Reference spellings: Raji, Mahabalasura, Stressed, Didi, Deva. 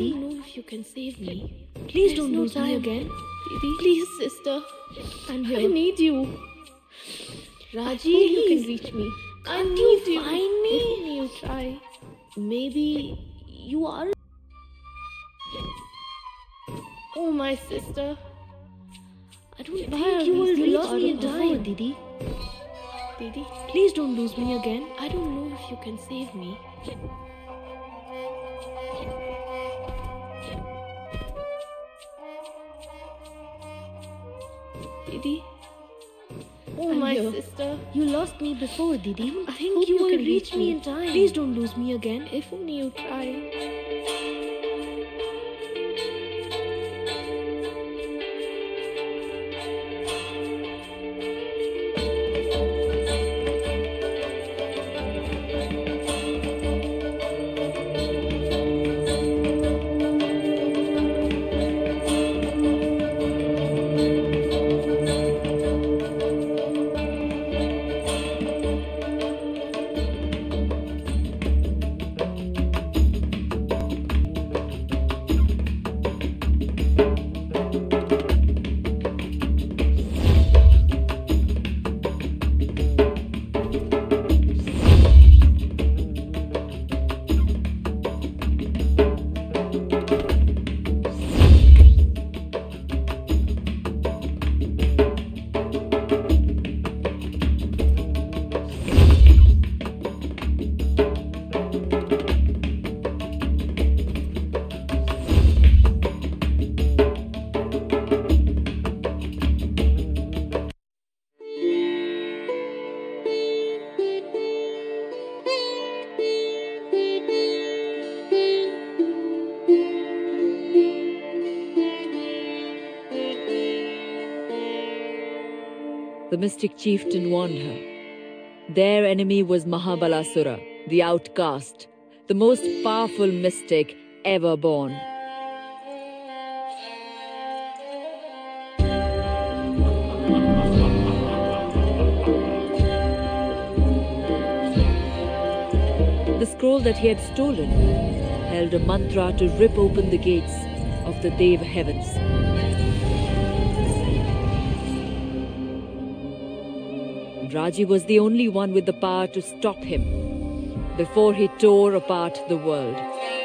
Daddy, I don't know if you can save me. Please don't lose me again. Didi. Please, sister. I'm here. I need you. Raji, you can reach me. Can't you find me? If you try. Maybe you are. Oh, my sister. I don't think you will reach me and die, Didi. Didi, please don't lose me again. I don't know if you can save me. Didi. Oh, my sister. You lost me before, Didi. I think you will reach me in time. Please don't lose me again. If only you try. The mystic chieftain warned her. Their enemy was Mahabalasura, the outcast, the most powerful mystic ever born. The scroll that he had stolen held a mantra to rip open the gates of the Deva heavens. Raji was the only one with the power to stop him before he tore apart the world.